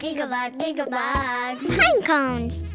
Gigglebug, Gigglebug. Pinecones.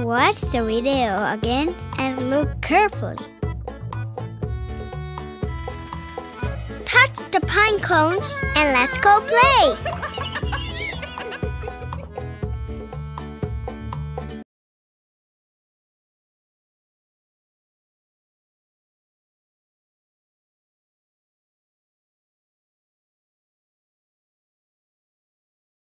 Watch the video again and look carefully. Touch the pine cones and let's go play!